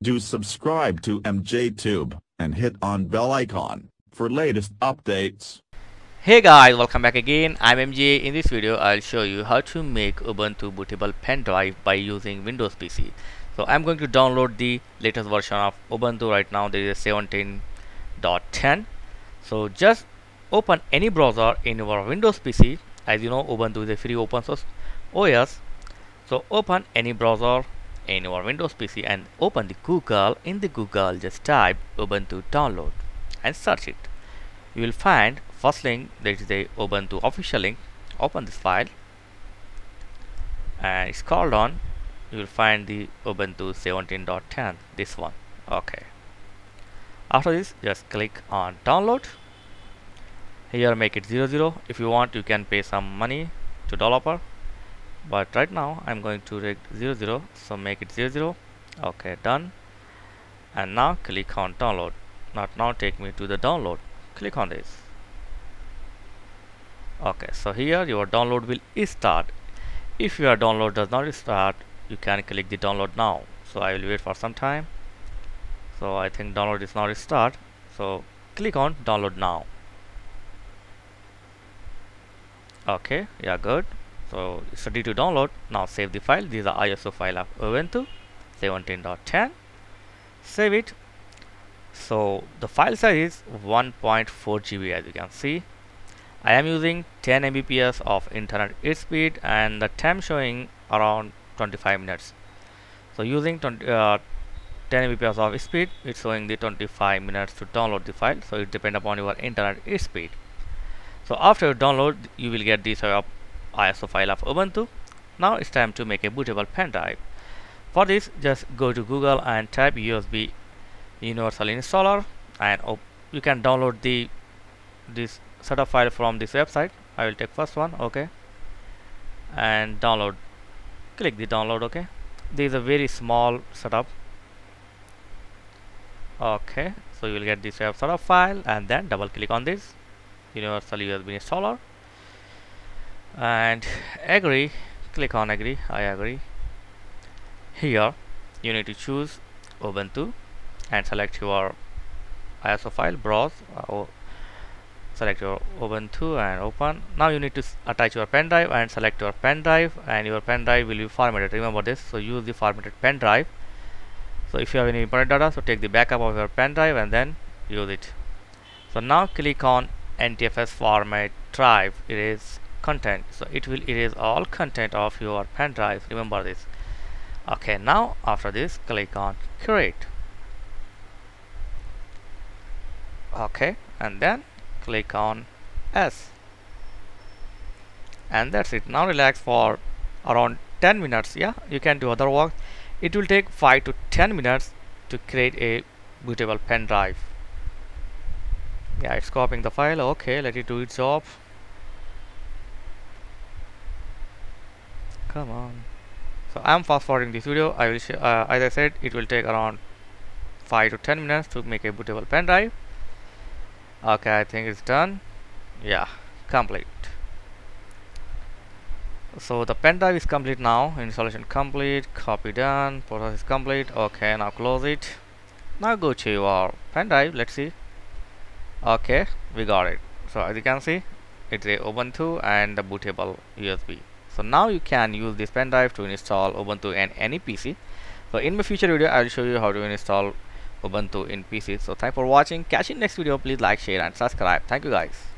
Do subscribe to MJ Tube and hit on bell icon for latest updates. Hey guys, welcome back again. I'm MJ. In this video I'll show you how to make Ubuntu bootable pen drive by using Windows PC. So I'm going to download the latest version of Ubuntu. Right now there is a 17.10. So just open any browser in your Windows PC. As you know, Ubuntu is a free open source OS. So open any browser in your Windows PC and open the Google. In the Google just type Ubuntu download and search it. You will find first link, that is the Ubuntu official link. Open this file and scroll down. You will find the Ubuntu 17.10, this one. Okay, after this just click on download. Here make it 00. If you want, you can pay some money to developer, but right now I'm going to read 00, so make it 00. Okay, done. And now click on download. Now take me to the download. Click on this. Okay, so here your download will start. If your download does not start, you can click the download now. So I will wait for some time. So I think download is not start, so click on download now. Okay, yeah, good. So it's ready to download. Now save the file. This is the ISO file of Ubuntu 17.10. save it. So the file size is 1.4 GB, as you can see. I am using 10 Mbps of internet speed and the time showing around 25 minutes. So using 10 Mbps of speed, it's showing the 25 minutes to download the file. So it depends upon your internet speed. So after you download, you will get this ISO file of Ubuntu. Now it's time to make a bootable pen drive. For this, just go to Google and type USB Universal Installer, and you can download this setup file from this website. I will take first one. Okay, and download. Click the download. Okay, this is a very small setup. Okay, so you will get this setup file, and then double click on this Universal USB Installer and agree. Click on agree. I agree. Here you need to choose Ubuntu and select your ISO file, browse, select your Ubuntu and open. Now you need to attach your pen drive and select your pen drive, and your pen drive will be formatted. Remember this, so use the formatted pen drive. So if you have any important data, so take the backup of your pen drive and then use it. So now click on NTFS format drive, erase content. So it will erase all content of your pen drive. Remember this. Okay, now after this click on create. Okay, and then click on S, and that's it. Now relax for around 10 minutes. Yeah, you can do other work. It will take 5 to 10 minutes to create a bootable pen drive. Yeah, it's copying the file. Okay, let it do its job. Come on. So I'm fast forwarding this video. I will as I said, it will take around 5 to 10 minutes to make a bootable pen drive. Okay, I think it's done. Yeah, complete. So the pen drive is complete now. Installation complete, copy done, process is complete. Okay, now close it. Now go to your pen drive. Let's see. Okay, we got it. So as you can see, it's a Ubuntu and the bootable USB. So now you can use this pen drive to install Ubuntu in any PC. So in my future video, I will show you how to install Ubuntu in PC. So thanks for watching. Catch you in next video. Please like, share and subscribe. Thank you guys.